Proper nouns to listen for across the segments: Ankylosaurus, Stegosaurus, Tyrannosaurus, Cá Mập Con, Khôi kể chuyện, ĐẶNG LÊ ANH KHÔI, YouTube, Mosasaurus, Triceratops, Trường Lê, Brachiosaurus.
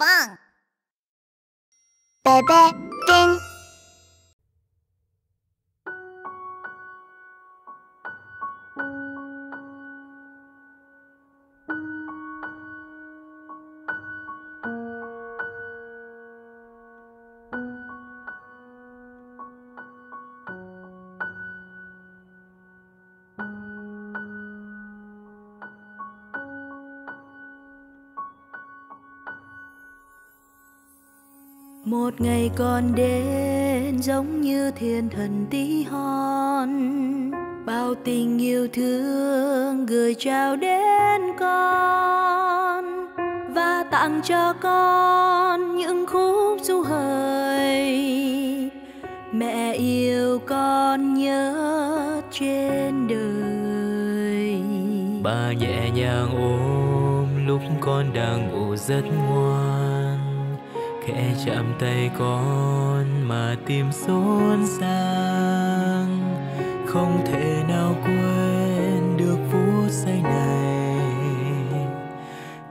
vâng. Bé bé Vinh. Một ngày còn đến giống như thiên thần tí hon, bao tình yêu thương gửi trao đến con và tặng cho con những khúc du hời. Mẹ yêu con nhớ trên đời. Bà nhẹ nhàng ôm lúc con đang ngủ rất ngoan, khẽ chạm tay con mà tim xốn sang. Không thể nào quên được phút giây này,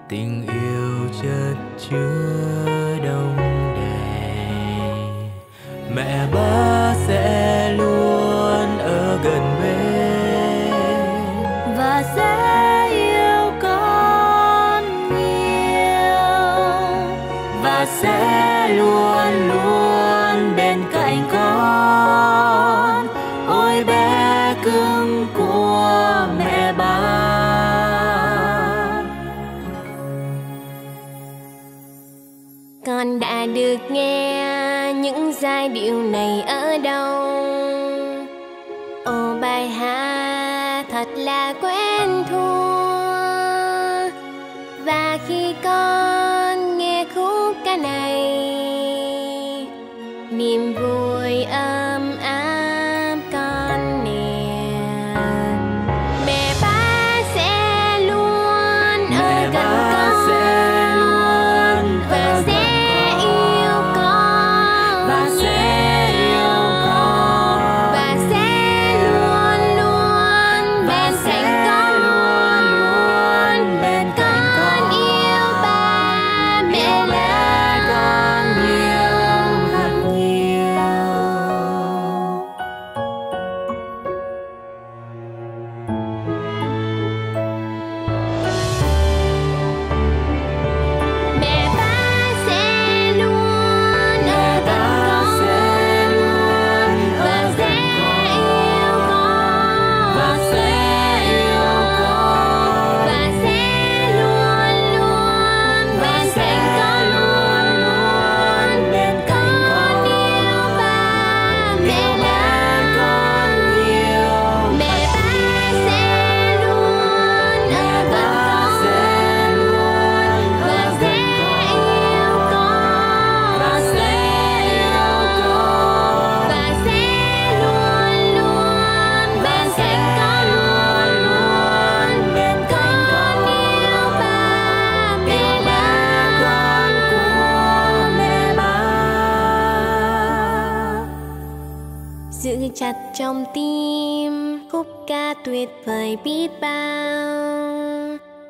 tình yêu chất chứa đông đầy. Mẹ ba sẽ luôn ở gần bên và sẽ luôn luôn bên cạnh con. Ôi bé cưng của mẹ ba. Con đã được nghe những giai điệu này ở đâu? Ô bài hát thật là quen thuộc. Và khi con nghe khúc ca này, niềm vui ấm áp con nền. Mẹ ba sẽ luôn ở gần con và sẽ yêu con, và sẽ luôn luôn bên cạnh con. Con yêu ba, mẹ là con nhiều. Giữ chặt trong tim khúc ca tuyệt vời biết bao,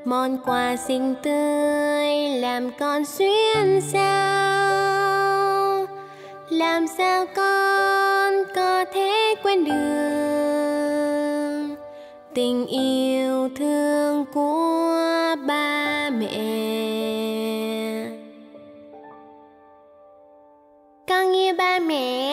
món quà xinh tươi làm con xuyên sao. Làm sao con có thể quên được tình yêu thương của ba mẹ. Con yêu ba mẹ.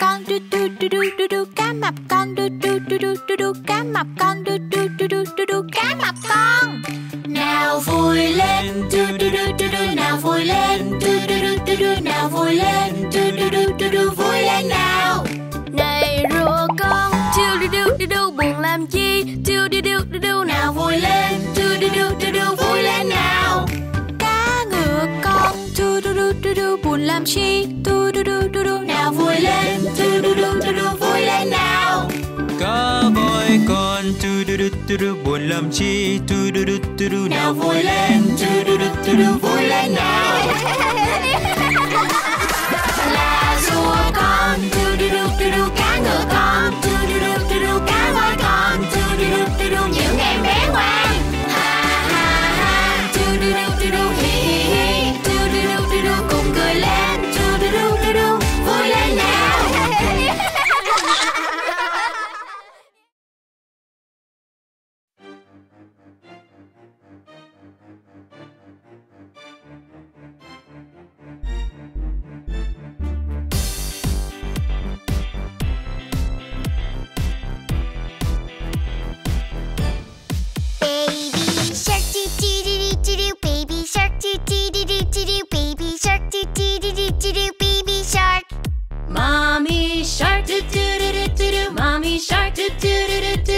Con đu đu đu đu đu đu cá mập con, đu đu đu đu đu đu cá mập con, đu đu đu đu đu đu cá mập con. Nào vui lên đu đu đu đu đu, nào vui lên đu đu đu đu đu, nào vui lên đu đu đu đu đu, vui lên nào. Này rùa con, đu đu đu đu đu buồn làm chi, đu đu đu đu đu, nào vui lên đu đu đu đu đu, vui lên nào. Cá ngựa con, đu đu đu đu đu buồn làm chi, đu đu đu đu đu, nào vui lên. Vui lên nào. Cá voi con, tu du du tu du buồn làm chi, tu du du tu du, nào vui lên, tu du du tu du, vui lên.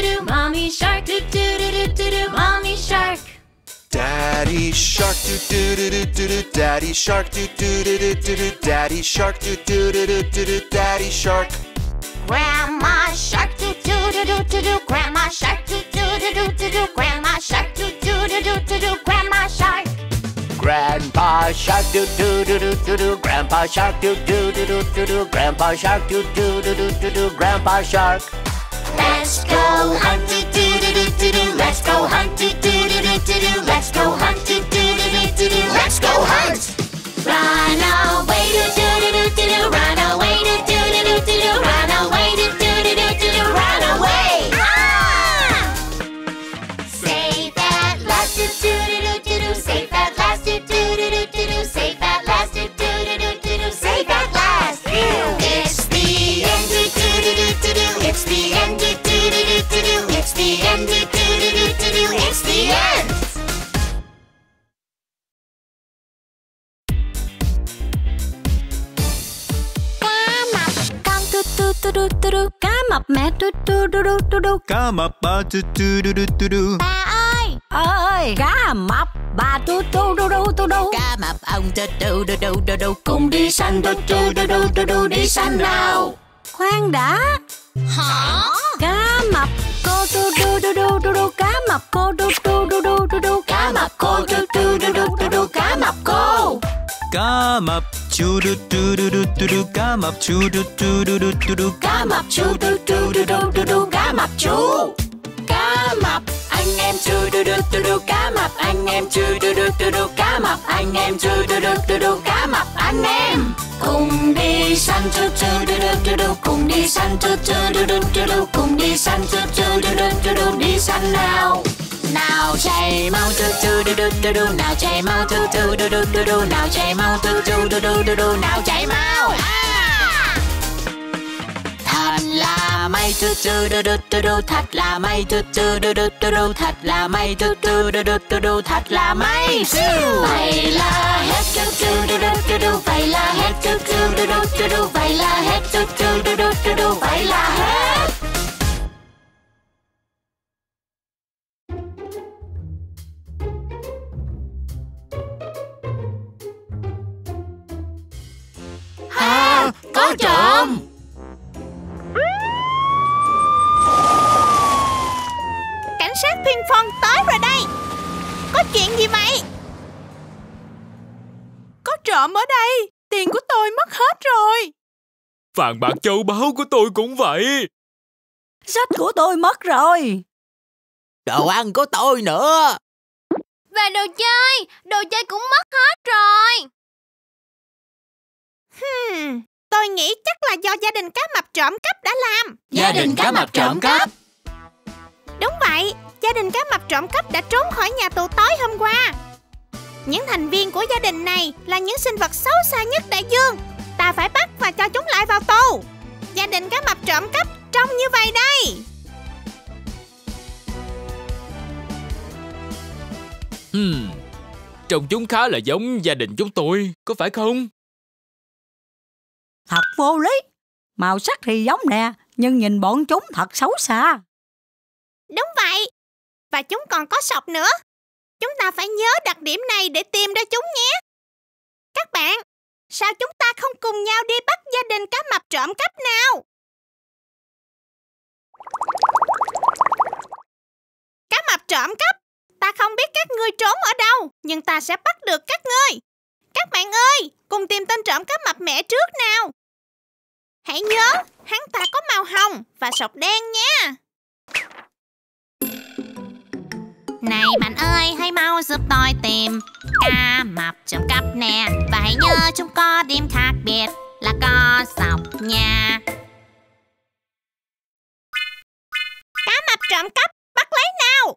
doo, mommy shark, doo doo doo doo doo, mommy shark. Daddy shark, doo doo doo doo doo, daddy shark, doo doo doo doo, daddy shark, doo doo doo doo, daddy shark. Grandma shark, doo doo doo doo, grandma shark, doo doo doo doo, grandma shark, doo doo doo doo, grandma shark. Grandpa shark, doo doo doo doo doo, grandpa shark, doo doo doo doo doo, grandpa shark, doo doo doo doo doo, grandpa shark. Let's go hunt, doo doo doo doo doo, let's go hunt, doo doo doo doo doo, let's go hunt, doo doo doo doo doo, let's go hunt. Run away, doo doo doo doo doo, run away, doo doo doo doo doo, run away, doo doo doo doo doo, run away. Save at last, doo doo doo doo doo, save at last, doo doo doo doo doo, save at last, doo doo doo doo doo, save at last. It's the end, doo doo doo doo doo, it's the end, doo doo doo doo doo, it's the end, doo doo doo doo doo, it's the end. Cá mập mẹ tu tu tu tu tu tu, cá mập ba tu tu tu tu tu tu. Bà ơi, ơi, cá mập bà tu tu tu tu tu tu. Cá mập ông tu tu tu tu tu tu, cùng đi săn tu tu tu tu tu tu, đi săn nào. Khoan đã. Hả? Cá mập cô tu tu tu tu tu tu, cá mập cô tu tu tu tu tu tu, cá mập cô tu tu tu tu tu tu, cá mập cô. Cá mập chu du du du du du du, cá mập chu du du du du du du, cá mập chu du du du du du du, cá mập chu. Cá mập anh em chu du du du du, cá mập anh em chu du du du du, cá mập anh em chu du du du du, cá mập anh em. Cùng đi săn chu chu du du du du, cùng đi săn chu chu du du du du, cùng đi săn chu chu du du du du, đi săn nào. Nào chạy mau tu tu du du du du, nào chạy mau tu tu du du du du, nào chạy mau tu tu du du du du, nào chạy mau. Thật là may tu tu du du du du, thật là may tu tu du du du du, thật là may tu tu du du du du, thật là may. Vậy là hết tu tu du du du du, vậy là hết tu tu du du du du, vậy là hết tu tu du du du du, vậy là hết. Có trộm. Cảnh sát Pinkfong tới rồi đây. Có chuyện gì vậy? Có trộm ở đây. Tiền của tôi mất hết rồi. Vàng bạc châu báu của tôi cũng vậy. Sách của tôi mất rồi. Đồ ăn của tôi nữa. Và đồ chơi cũng mất hết rồi. Tôi nghĩ chắc là do gia đình cá mập trộm cắp đã làm. Gia đình cá mập trộm cắp? Đúng vậy, gia đình cá mập trộm cắp đã trốn khỏi nhà tù tối hôm qua. Những thành viên của gia đình này là những sinh vật xấu xa nhất đại dương. Ta phải bắt và cho chúng lại vào tù. Gia đình cá mập trộm cắp trông như vậy đây. Trông chúng khá là giống gia đình chúng tôi, có phải không? Thật vô lý. Màu sắc thì giống nè, nhưng nhìn bọn chúng thật xấu xa. Đúng vậy. Và chúng còn có sọc nữa. Chúng ta phải nhớ đặc điểm này để tìm ra chúng nhé. Các bạn, sao chúng ta không cùng nhau đi bắt gia đình cá mập trộm cắp nào? Cá mập trộm cắp, ta không biết các ngươi trốn ở đâu, nhưng ta sẽ bắt được các ngươi. Các bạn ơi, cùng tìm tên trộm cá mập mẹ trước nào. Hãy nhớ, hắn ta có màu hồng và sọc đen nha. Này bạn ơi, hãy mau giúp tôi tìm cá mập trộm cắp nè. Và hãy nhớ chúng có điểm khác biệt là có sọc nha. Cá mập trộm cắp, bắt lấy nào.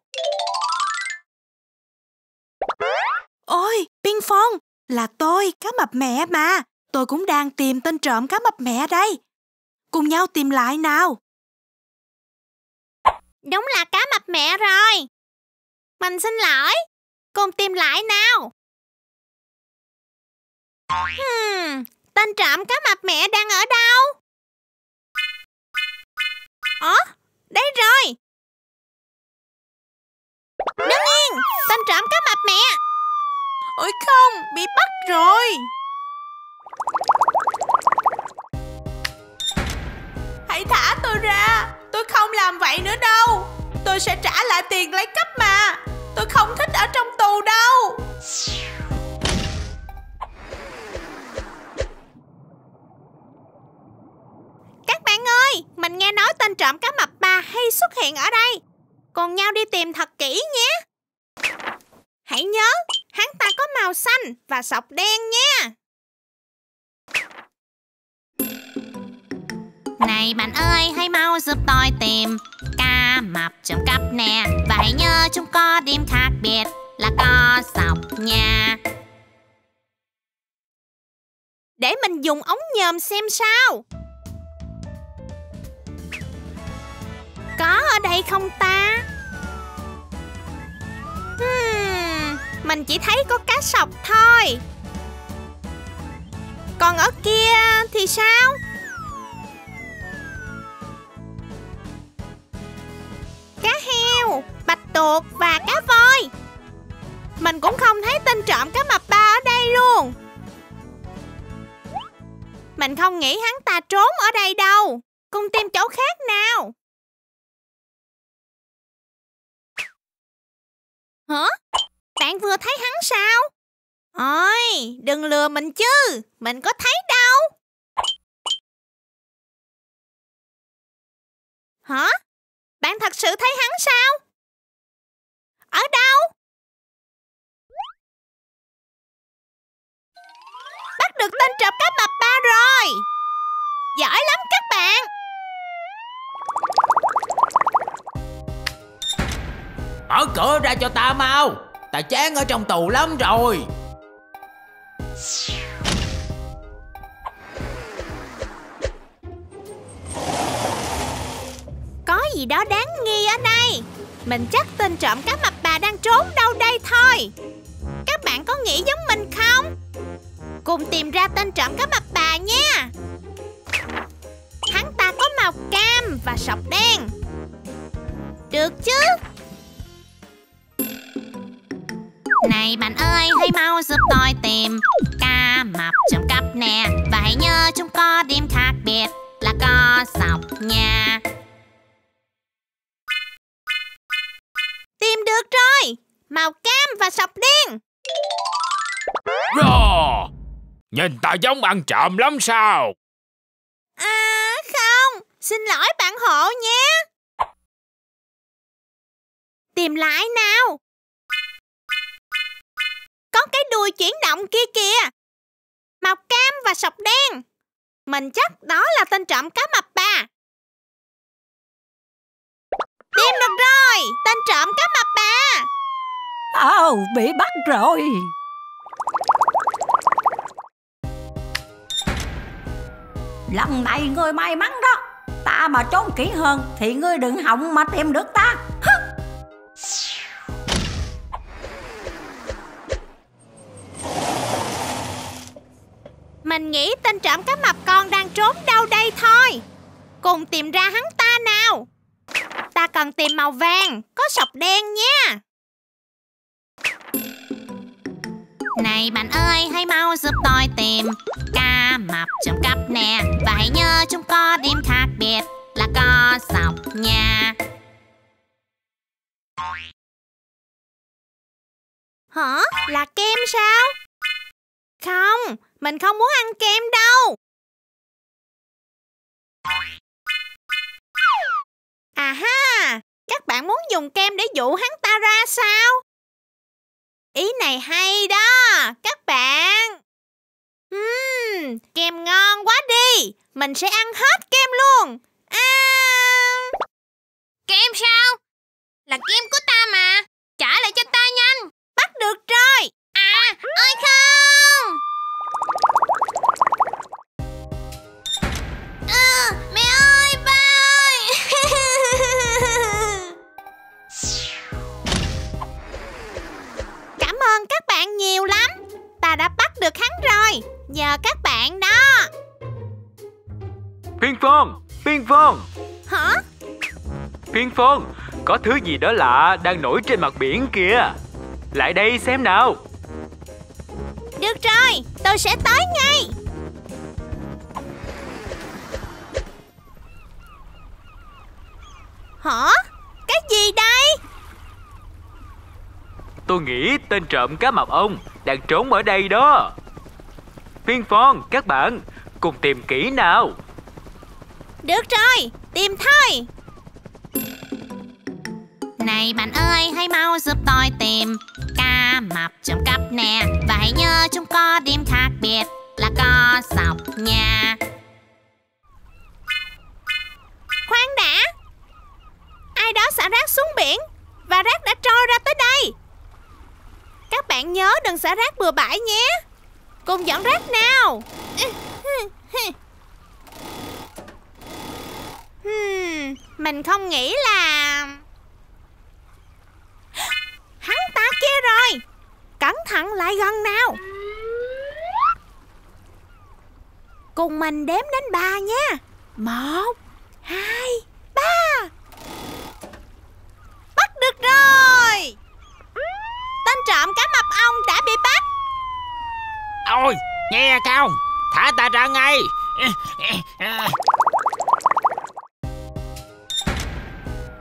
Ôi, Pinkfong, là tôi, cá mập mẹ mà. Tôi cũng đang tìm tên trộm cá mập mẹ đây. Cùng nhau tìm lại nào. Đúng là cá mập mẹ rồi. Mình xin lỗi. Cùng tìm lại nào. Tên trộm cá mập mẹ đang ở đâu? Đây rồi. Đứng yên, tao trộm cá mập mẹ. Ôi không, bị bắt rồi. Hãy thả tôi ra, tôi không làm vậy nữa đâu. Tôi sẽ trả lại tiền lấy cắp mà. Tôi không thích ở trong tù đâu. Các bạn ơi, mình nghe nói tên trộm cá mập bà hay xuất hiện ở đây. Cùng nhau đi tìm thật kỹ nhé. Hãy nhớ, hắn ta có màu xanh và sọc đen nha. Này bạn ơi, hãy mau giúp tôi tìm cá mập trộm cắp nè. Và hãy nhớ chúng có điểm khác biệt là có sọc nha. Để mình dùng ống nhòm xem sao. Có ở đây không ta? Mình chỉ thấy có cá sọc thôi. Còn ở kia thì sao? Cá heo, bạch tuộc và cá voi. Mình cũng không thấy tên trộm cá mập ba ở đây luôn. Mình không nghĩ hắn ta trốn ở đây đâu. Cùng tìm chỗ khác nào. Hả? Bạn vừa thấy hắn sao? Ôi, đừng lừa mình chứ. Mình có thấy đâu. Hả? Bạn thật sự thấy hắn sao? Ở đâu? Bắt được tên trộm cá mập ba rồi. Giỏi lắm các bạn. Mở cửa ra cho ta mau. Ta chán ở trong tù lắm rồi. Có gì đó đáng nghi ở đây. Mình chắc tên trộm cá mập bà đang trốn đâu đây thôi. Các bạn có nghĩ giống mình không? Cùng tìm ra tên trộm cá mập bà nha. Hắn ta có màu cam và sọc đen. Được chứ? Này bạn ơi, hãy mau giúp tôi tìm cá mập trộm cắp nè. Và hãy nhớ chúng có điểm khác biệt là có sọc nha. Tìm được rồi, màu cam và sọc đen. Rồ, nhìn ta giống ăn trộm lắm sao? À không, xin lỗi bạn hộ nhé. Tìm lại nào. Có cái đuôi chuyển động kia kìa. Màu cam và sọc đen. Mình chắc đó là tên trộm cá mập bà. Tìm được rồi, tên trộm cá mập bà. Ồ, bị bắt rồi. Lần này ngươi may mắn đó. Ta mà trốn kỹ hơn thì ngươi đừng hòng mà tìm được ta. Mình nghĩ tên trộm cá mập con đang trốn đâu đây thôi. Cùng tìm ra hắn ta nào. Ta cần tìm màu vàng, có sọc đen nha. Này bạn ơi, hãy mau giúp tôi tìm cá mập trộm cắp nè. Và hãy nhớ chúng có điểm khác biệt là có sọc nha. Hả? Là kem sao? Không, mình không muốn ăn kem đâu. À ha, các bạn muốn dùng kem để dụ hắn ta ra sao? Ý này hay đó, các bạn. Kem ngon quá đi. Mình sẽ ăn hết kem luôn. Kem sao? Là kem của ta mà. Trả lại cho ta nhanh. Bắt được rồi. À, ơi không. Mẹ ơi, ba ơi. Cảm ơn các bạn nhiều lắm. Ta đã bắt được hắn rồi. Nhờ các bạn đó. Piên Phong, Piên Phong. Hả? Piên Phong, Có thứ gì đó lạ đang nổi trên mặt biển kìa. Lại đây xem nào. Được rồi, tôi sẽ tới ngay. Hả? Cái gì đây? Tôi nghĩ tên trộm cá mập ông đang trốn ở đây đó. Phiên Phong, các bạn cùng tìm kỹ nào. Được rồi, tìm thôi. Này bạn ơi, hãy mau giúp tôi tìm cá mập trộm cắp nè. Và hãy nhớ chúng có điểm khác biệt là có sọc nha. Khoan đã, ai đó xả rác xuống biển và rác đã trôi ra tới đây. Các bạn nhớ đừng xả rác bừa bãi nhé. Cùng dọn rác nào. Mình không nghĩ là... Hắn ta kia rồi. Cẩn thận lại gần nào. Cùng mình đếm đến 3 nha. 1, 2, 3. Bắt được rồi. Tên trộm cá mập ông đã bị bắt. Ôi, nghe không? Thả ta ra ngay.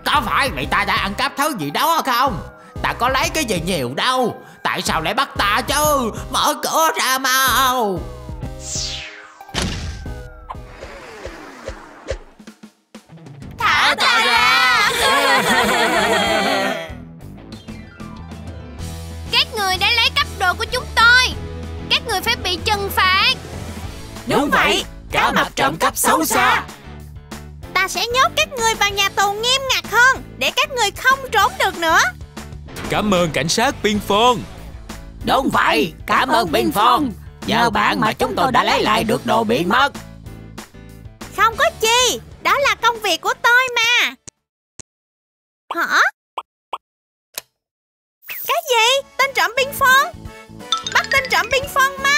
Có phải mày ta đã ăn cắp thứ gì đó không? Ta có lấy cái gì nhiều đâu. Tại sao lại bắt ta chứ? Mở cửa ra mau. Thả ta ra. Các người đã lấy cắp đồ của chúng tôi. Các người phải bị trừng phạt. Đúng vậy, cá mập trộm cắp xấu xa. Ta sẽ nhốt các người vào nhà tù nghiêm ngặt hơn để các người không trốn được nữa. Cảm ơn cảnh sát Biên Phong. Đúng vậy, cảm ơn Biên Phong. Nhờ bạn mà chúng tôi đã lấy lại được đồ bị mất. Không có chi, đó là công việc của tôi mà. Hả? Cái gì? Tên trộm Biên Phong? Bắt tên trộm Biên Phong mau.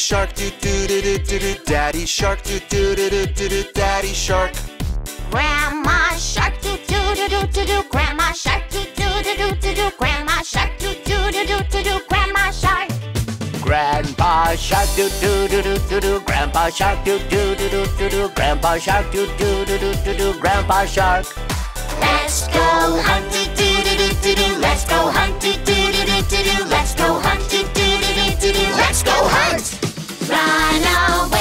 Shark do do do do do do, Grandpa Shark. Let's go hunt do do do do do. Let's go hunt do do do do do. Let's go hunt do do do do do. Let's go hunt. Run away.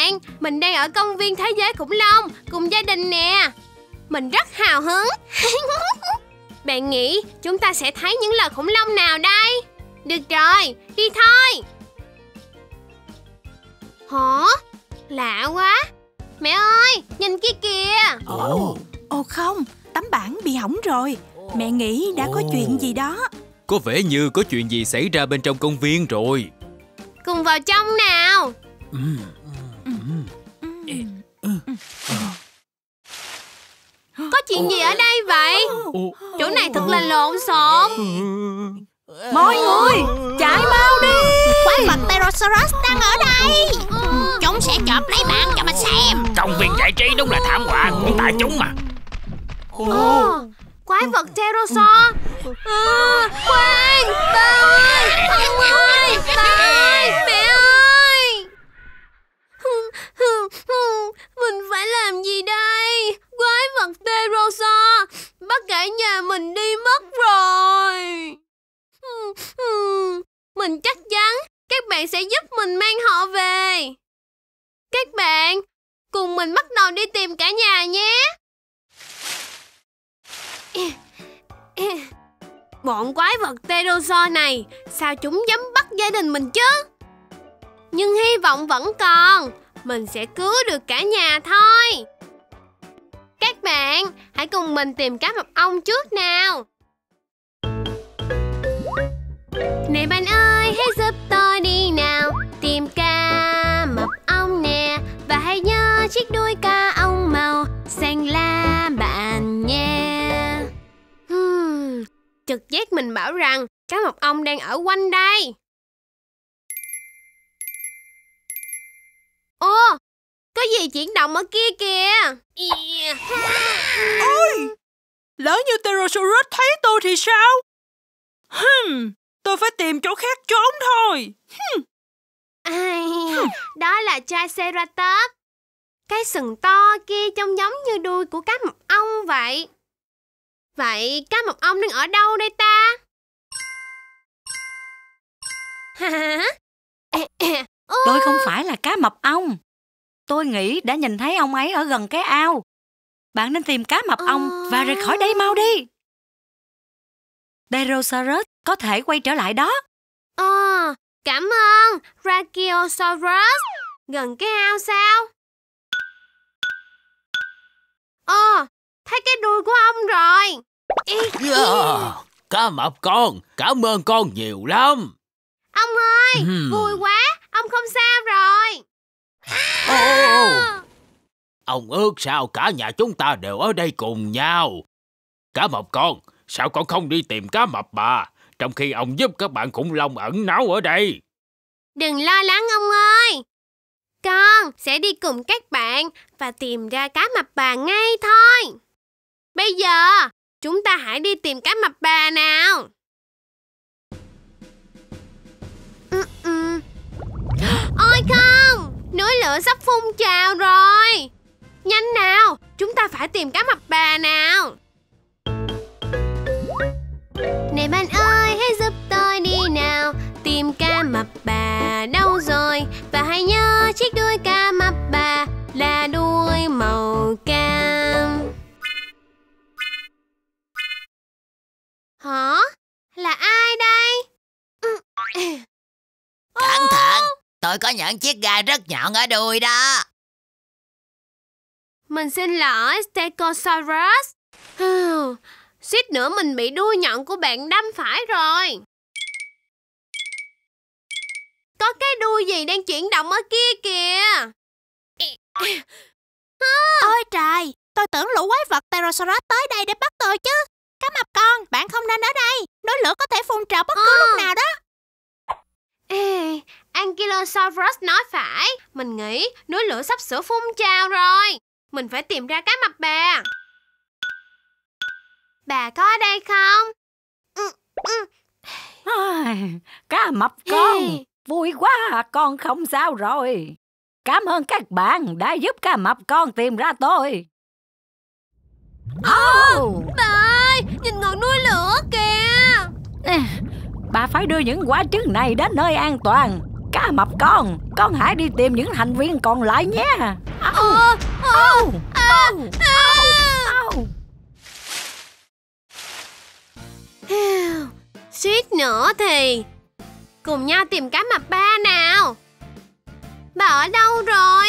bạn, mình đang ở công viên thế giới khủng long cùng gia đình nè. Mình rất hào hứng. Bạn nghĩ chúng ta sẽ thấy những loài khủng long nào đây? Được rồi, đi thôi. Hả? Lạ quá. Mẹ ơi, nhìn kia kìa. Ồ không, tấm bảng bị hỏng rồi. Mẹ nghĩ đã có chuyện gì đó. Có vẻ như có chuyện gì xảy ra bên trong công viên rồi. Cùng vào trong nào. Có chuyện gì ở đây vậy? Chỗ này thật là lộn xộn. Mọi người, chạy mau đi. Quái vật Tyrannosaurus đang ở đây. Chúng sẽ chộp lấy bạn cho mà xem. Công viên giải trí đúng là thảm họa của tại chúng mà. Quái vật Tyrannosaurus. Khoan, ba ơi, ông ơi, ba ơi, mẹ ơi. Mình phải làm gì đây? Quái vật Tyrannosaurus bắt cả nhà mình đi mất rồi. Mình chắc chắn các bạn sẽ giúp mình mang họ về. Các bạn, cùng mình bắt đầu đi tìm cả nhà nhé. Bọn quái vật Tyrannosaurus này, sao chúng dám bắt gia đình mình chứ? Nhưng hy vọng vẫn còn, mình sẽ cứu được cả nhà thôi. Các bạn, hãy cùng mình tìm cá mập ong trước nào. Này bạn ơi, hãy giúp tôi đi nào, tìm cá mập ong nè. Và hãy nhớ chiếc đuôi cá ong màu xanh lá bạn nha. Trực giác mình bảo rằng cá mập ong đang ở quanh đây. Ô, có gì chuyển động ở kia kìa. Ôi, lỡ như Tyrannosaurus thấy tôi thì sao? Tôi phải tìm chỗ khác trốn thôi. Đó là Triceratops. Cái sừng to kia trông giống như đuôi của cá mập ong vậy. Vậy cá mập ong đang ở đâu đây ta? Tôi không phải là cá mập ong. Tôi nghĩ đã nhìn thấy ông ấy ở gần cái ao. Bạn nên tìm cá mập ong và rời khỏi đây mau đi. Tyrannosaurus có thể quay trở lại đó. Cảm ơn Brachiosaurus. Gần cái ao sao? Thấy cái đuôi của ông rồi. Cá mập con, cảm ơn con nhiều lắm. Ông ơi, vui quá, ông không sao rồi. Ông ước sao cả nhà chúng ta đều ở đây cùng nhau. Cá mập con, sao con không đi tìm cá mập bà, trong khi ông giúp các bạn khủng long ẩn náu ở đây? Đừng lo lắng ông ơi. Con sẽ đi cùng các bạn và tìm ra cá mập bà ngay thôi. Bây giờ, chúng ta hãy đi tìm cá mập bà nào. Ôi không, núi lửa sắp phun trào rồi. Nhanh nào, chúng ta phải tìm cá mập bà nào. Này bạn ơi, hãy giúp tôi đi nào, tìm cá mập bà đâu rồi? Và hãy nhớ chiếc đuôi cá mập bà là đuôi màu cam. Hả? Là ai đây? Cẩn thận, tôi có những chiếc gai rất nhọn ở đuôi đó. Mình xin lỗi Stegosaurus. Suýt nữa mình bị đuôi nhọn của bạn đâm phải rồi. Có cái đuôi gì đang chuyển động ở kia kìa. Ôi trời, tôi tưởng lũ quái vật Tyrannosaurus tới đây để bắt tôi chứ. Cá mập con, bạn không nên ở đây. Núi lửa có thể phun trào bất cứ lúc nào đó. Ankylosaurus nói phải. Mình nghĩ núi lửa sắp sửa phun trào rồi. Mình phải tìm ra cá mập bà. Bà có ở đây không? Cá mập con, vui quá, con không sao rồi. Cảm ơn các bạn đã giúp cá mập con tìm ra tôi. Bà ơi, nhìn ngọn núi lửa kìa. Bà phải đưa những quả trứng này đến nơi an toàn. Cá mập con hãy đi tìm những thành viên còn lại nhé. Suýt nữa thì cùng nhau tìm cá mập ba nào. Bà ở đâu rồi?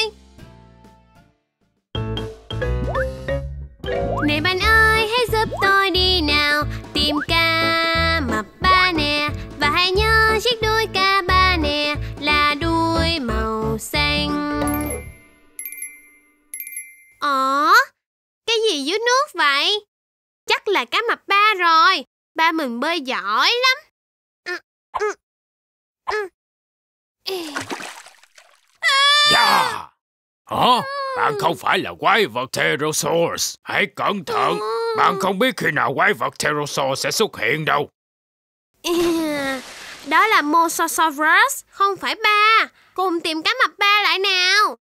Này bạn ơi, hãy giúp tôi đi nào, tìm cá mập ba nè. Và hãy nhớ chiếc đuôi cá ba nè là đuôi màu xanh. Cái gì dưới nước vậy? Chắc là cá mập ba rồi. Ba mình bơi giỏi lắm. Bạn không phải là quái vật Tyrannosaurus. Hãy cẩn thận. Bạn không biết khi nào quái vật Tyrannosaurus sẽ xuất hiện đâu. Đó là Mosasaurus, không phải ba. Cùng tìm cá mập ba lại nào.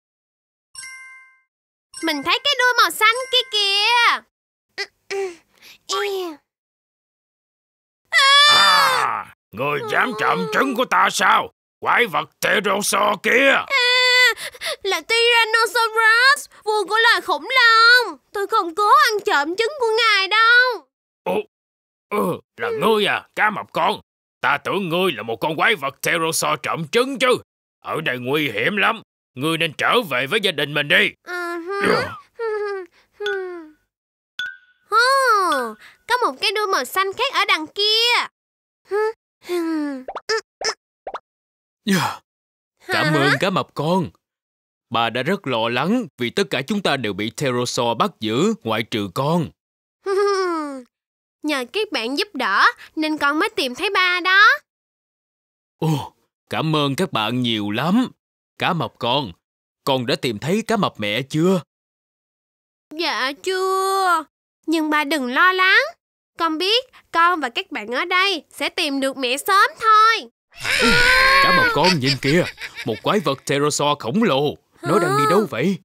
Mình thấy cái đuôi màu xanh kia kìa. Người dám trộm trứng của ta sao? Quái vật Tyrannosaurus kia là Tyrannosaurus, vua của loài khủng long. Tôi không cố ăn trộm trứng của ngài đâu. Là ngươi à, cá mập con? Ta tưởng ngươi là một con quái vật Tyrannosaurus trộm trứng chứ. Ở đây nguy hiểm lắm. Ngươi nên trở về với gia đình mình đi. Có một cái đuôi màu xanh khác ở đằng kia. Cảm ơn cá mập con. Bà đã rất lo lắng vì tất cả chúng ta đều bị Tyrannosaurus bắt giữ, ngoại trừ con. Nhờ các bạn giúp đỡ nên con mới tìm thấy ba đó. Cảm ơn các bạn nhiều lắm. Cá mập con đã tìm thấy cá mập mẹ chưa? Dạ chưa. Nhưng bà đừng lo lắng. Con biết con và các bạn ở đây sẽ tìm được mẹ sớm thôi. Cá mập con nhìn kìa, một quái vật Tyrannosaurus khổng lồ. Nó đang đi đâu vậy?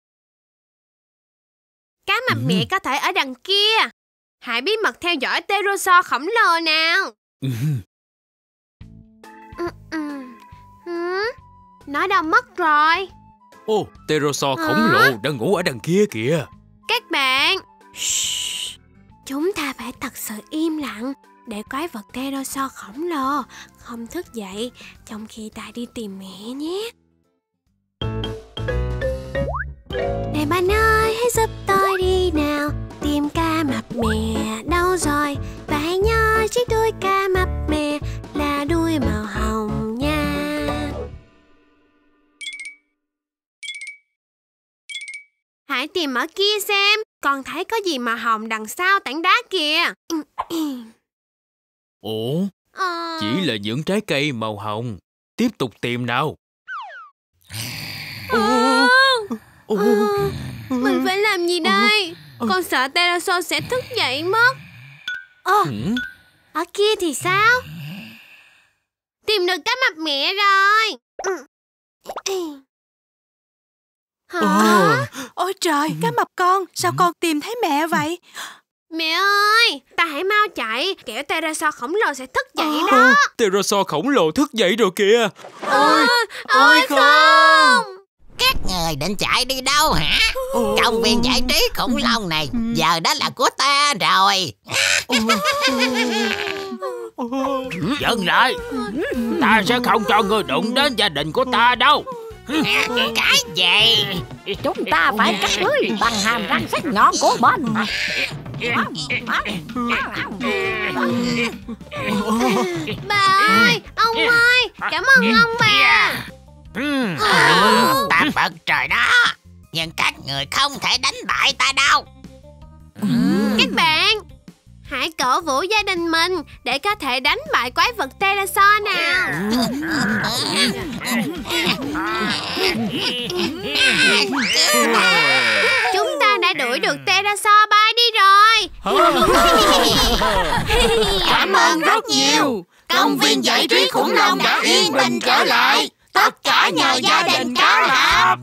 Cá mập mẹ có thể ở đằng kia. Hãy bí mật theo dõi Tyrannosaurus khổng lồ nào. Nó đâu mất rồi? Tyrannosaurus khổng lồ đang ngủ ở đằng kia kìa. Các bạn, chúng ta phải thật sự im lặng để quái vật Tyrannosaurus khổng lồ không thức dậy trong khi ta đi tìm mẹ nhé. Này bạn ơi, hãy giúp tôi đi nào, tìm cá mập mẹ đâu rồi? Và hãy nhớ chiếc đuôi cá mập mẹ là đuôi màu hồng nha. Hãy tìm ở kia xem. Con thấy có gì mà hồng đằng sau tảng đá kìa. Chỉ là những trái cây màu hồng. Tiếp tục tìm nào. Mình phải làm gì đây? Con sợ Tyrannosaurus sẽ thức dậy mất. Ở kia thì sao? Tìm được cá mập mẹ rồi. Ôi trời, cá mập con, sao con tìm thấy mẹ vậy? Mẹ ơi, ta hãy mau chạy, kẻo Tyrannosaurus khổng lồ sẽ thức dậy đó. Tyrannosaurus khổng lồ thức dậy rồi kìa. Ôi không! Các người định chạy đi đâu hả? Công viên giải trí khủng long này giờ đó là của ta rồi. Dừng lại, ta sẽ không cho người đụng đến gia đình của ta đâu. Cái gì? Chúng ta phải cắt lưới bằng hàm răng sắc nhọn của mình. Bà ơi, ông ơi, cảm ơn ông bà. Ta bật trời đó, nhưng các người không thể đánh bại ta đâu. Các bạn, hãy cổ vũ gia đình mình để có thể đánh bại quái vật Tyrannosaurus nào. Chúng ta đã đuổi được Tyrannosaurus bay đi rồi. Cảm ơn rất nhiều. Công viên giải trí khủng long đã yên bình trở lại. Tất cả nhờ gia đình cá mập.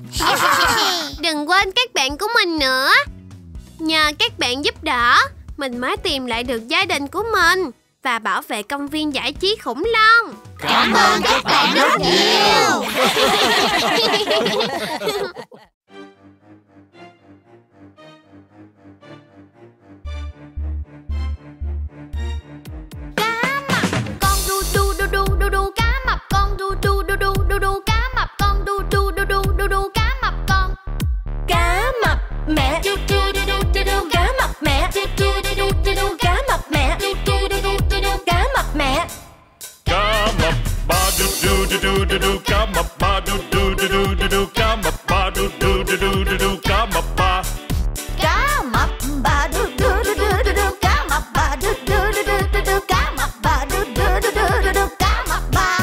Đừng quên các bạn của mình nữa. Nhờ các bạn giúp đỡ, mình mới tìm lại được gia đình của mình và bảo vệ công viên giải trí khủng long. Cảm ơn các bạn rất nhiều. Cá mập con đu đu đu đu đu đu, cá mập con đu đu đu đu đu đu, cá mập con đu đu đu đu đu đu, cá mập con. Cá mập mẹ đu đu đu đu đu đu, cá mập mẹ đu đu đu đu đu đu, cá mập mẹ đu đu đu đu đu đu, cá mập mẹ. Cá mập ba đu đu đu đu đu đu, cá mập ba đu đu đu đu đu đu, cá mập ba đu đu đu đu đu đu, cá mập ba. Cá mập ba đu đu đu đu đu đu, cá mập ba đu đu đu đu đu đu, cá mập ba đu đu đu đu đu đu, cá mập ba.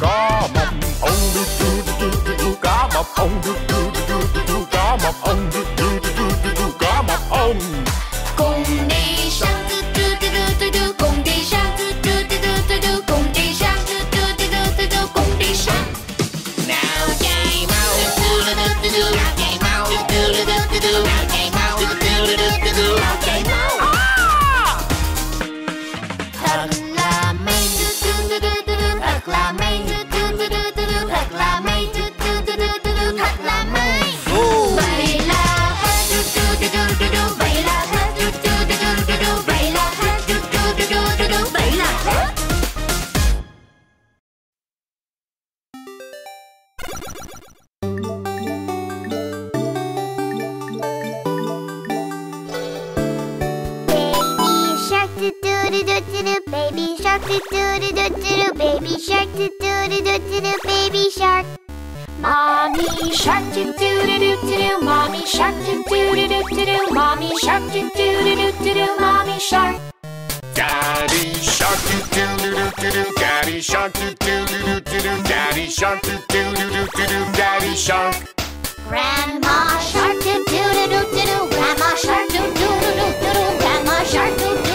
Cá mập ông đu đu đu đu đu, cá mập ông đu đu đu đu đu, cá mập ông đu đu đu đu đu, cá mập ông. Cùng đi săn đu đu đu đu đu, cùng đi săn đu đu đu đu đu, cùng đi săn đu đu đu đu đu, cùng đi săn. Nào chạy mau đu đu đu đu, nào chạy mau đu đu đu đu, nào chạy mau đu đu đu đu, nào chạy mau. Thật là may đu đu đu đu đu, thật là may đu đu đu đu đu, thật là may đu đu đu đu đu, thật là may. Vậy là hết đu đu đu đu đu, vậy là hết đu đu đu đu đu, vậy là hết đu đu đu đu đu, vậy là hết. Baby shark doo doo doo doo doo doo, baby shark doo doo doo doo doo, baby shark doo doo doo doo doo, baby shark. Mommy shark doo doo doo doo doo, mommy shark doo doo doo doo doo, mommy shark doo doo doo doo doo, mommy shark. Daddy shark doo doo doo doo doo, daddy shark doo doo doo doo doo, daddy shark doo doo doo doo doo, daddy shark. Grandma shark doo doo doo doo doo, grandma shark doo doo doo doo doo, grandma shark doo doo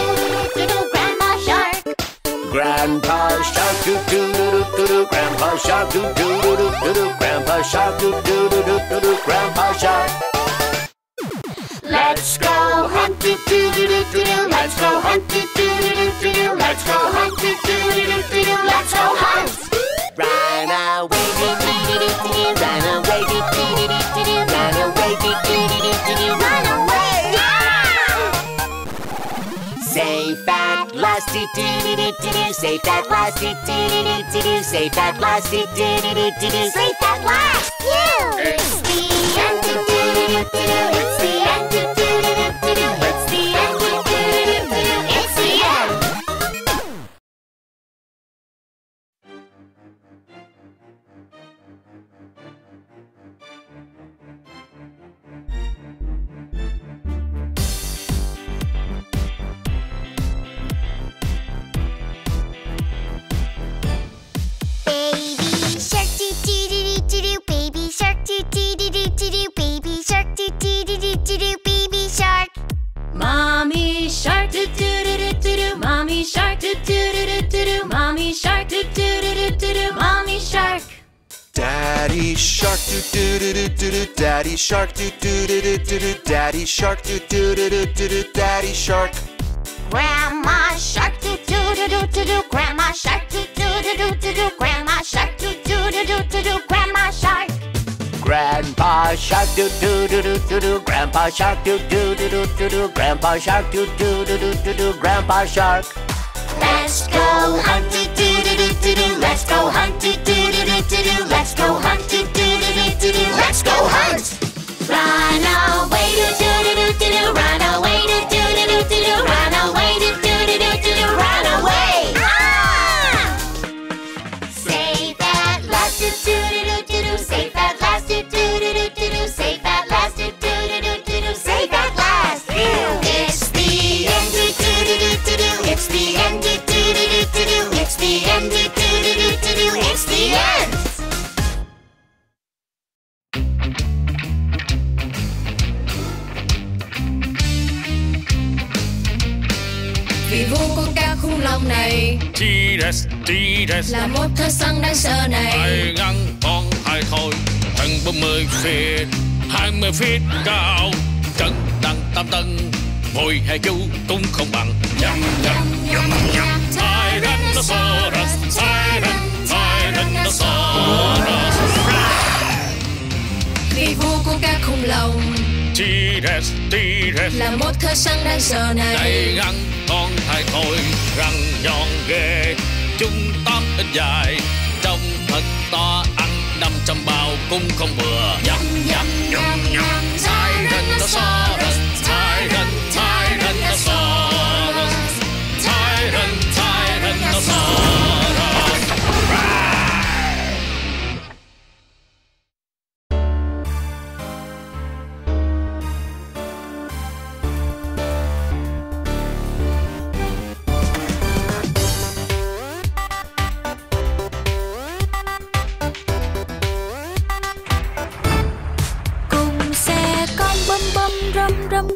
doo doo doo, grandma shark. Grandpa shark doo doo doo doo doo, grandpa shark doo doo doo doo doo, grandpa shark doo doo doo doo doo, grandpa shark. Let's go hunt doo doo doo doo doo, let's go hunt doo doo doo doo doo, let's go hunt doo doo doo doo doo, let's go hunt. Run away doo doo doo doo, run away doo doo doo doo, run away doo doo doo doo, run away. Safe at last doo doo doo doo, safe at last doo doo doo doo, safe at last doo doo doo doo, safe at last. It's the end doo doo doo doo, it's the end doo doo doo doo, it's the end doo doo doo doo, it's the end. Baby shark doo doo doo doo doo, baby shark doo doo doo doo doo, baby shark doo doo doo doo doo, baby shark. Mommy shark doo doo doo doo doo, mommy shark doo doo doo doo doo, mommy shark doo doo doo doo doo, mommy shark. Daddy shark doo doo doo doo doo, daddy shark doo doo doo doo doo, daddy shark doo doo doo doo doo, daddy shark. Grandma shark doo doo doo doo doo, grandma shark doo doo doo doo doo, grandma shark doo doo doo doo doo, grandma shark. Grandpa shark doo doo doo doo doo, grandpa shark doo doo doo doo doo, grandpa shark doo doo doo doo doo, grandpa shark. Let's go hunt doo doo doo doo doo, let's go hunt doo doo doo doo, let's go hunt doo doo doo doo, let's go hunt. Run away doo doo doo doo doo, run away doo doo doo doo doo, run away doo doo doo doo doo, run away. Safe at last doo doo doo doo doo, safe at last doo doo doo doo doo, safe at last doo doo doo doo doo, safe at last. It's the end doo doo doo doo doo, it's the end doo doo doo doo doo, it's the end doo doo doo doo doo, it's the end. Vì vua của ca khủng long này T-Rex, T-Rex là một thợ săn đáng sợ này. Hãy ngăn con hãy thôi, thân 40 feet, 20 feet cao, cân nặng 8 tấn, mồi hay chú cũng không bằng. Nhâm nhâm nhâm nhâm, Tyrannosaurus, Tyrannosaurus. Tyrannosaurus. Khi vua của các khủng long T-Rex, T-Rex là một thợ săn đang giờ này. Tay ngắn con thai thôi, răng nhọn ghê, chúng tóm ít dài, trông thật to, ăn 500 bao cũng không vừa. Nhâm nhâm nhâm nhâm Tyrannosaurus, Tyrannosaurus, Tyrannosaurus.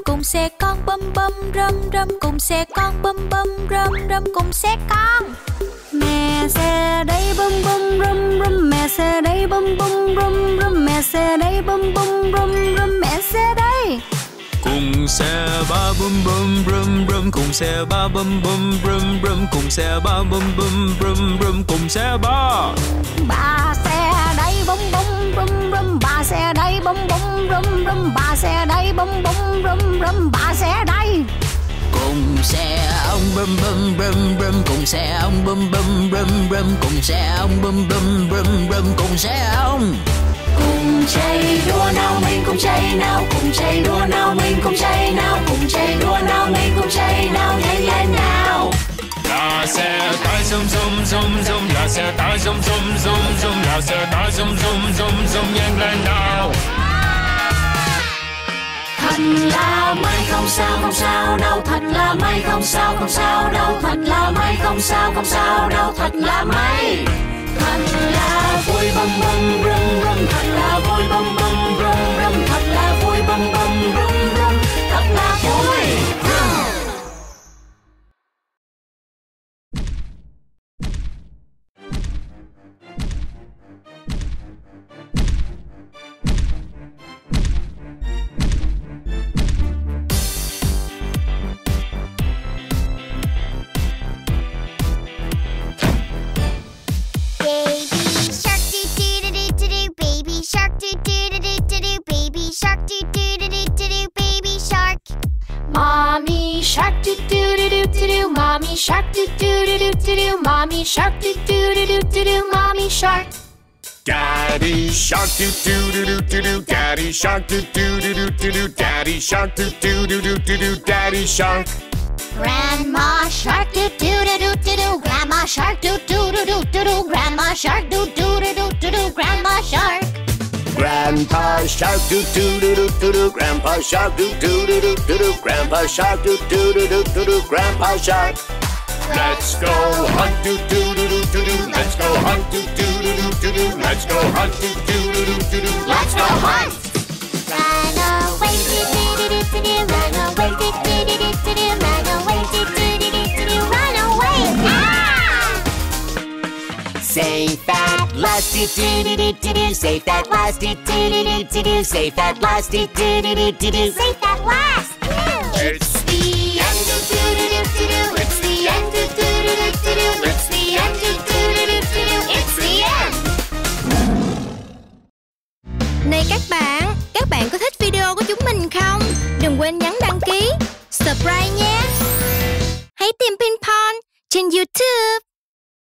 Cùng xe con bum bum râm râm, cùng xe con bum bum râm râm, cùng xe con. Mẹ xe đây bum bum râm râm, mẹ xe đây bum bum râm râm, mẹ xe đây bum bum râm râm, mẹ xe đây. Cùng xe ba bum bum râm râm, cùng xe ba bum bum râm râm, cùng xe ba bum bum râm râm, cùng xe ba. Ba xe đây bum bum râm râm, ba xe đây bum bum râm râm, ba xe đây bum bum râm râm, ba xe đây. Cùng xe ông bum bum râm râm, cùng xe ông bum bum râm râm, cùng xe ông bum bum râm râm, cùng xe ông. Cùng chạy đua nào mình cùng chạy nào, cùng chạy đua nào mình cùng chạy nào, cùng chạy đua nào mình cùng chạy nào, nhanh lên nào. Là xe tải zoom zoom zoom zoom, là xe tải zoom zoom zoom zoom, là xe tải zoom zoom zoom zoom, nhanh lên nào. Thật là may không sao đâu, thật là may không sao đâu, thật là may không sao đâu, thật là may. Thật là vui bum bum râm râm, thật là vui bum bum râm râm, thật là vui bum bum râm râm, thật là vui. Mommy shark doo doo doo doo doo doo, mommy shark doo doo doo doo doo doo, mommy shark doo doo doo doo doo doo, mommy shark. Daddy shark doo doo doo doo doo doo, daddy shark doo doo doo doo doo doo, daddy shark doo doo doo doo doo doo, daddy shark. Grandma shark doo doo doo doo doo, grandma shark doo doo doo doo doo, grandma shark doo doo doo doo doo, grandma shark. Grandpa shark doo doo doo doo doo, grandpa shark doo doo doo doo doo, grandpa shark doo doo doo doo doo, grandpa shark. Let's go hunt doo doo doo doo doo, let's go hunt doo doo doo doo doo, let's go hunt doo doo doo doo doo, let's go hunt. Run away doo doo doo doo doo, run away doo doo doo doo doo, run away doo doo doo doo, run away. Say that. Last do do do do do, say that last do do do do do, say that last do do do do do, say that last. It's the end do do do do do, it's the end do do do do do, it's the end do do do do do, it's the end. Này các bạn có thích video của chúng mình không? Đừng quên nhấn đăng ký, subscribe nhé. Hãy tìm Pinpon trên YouTube.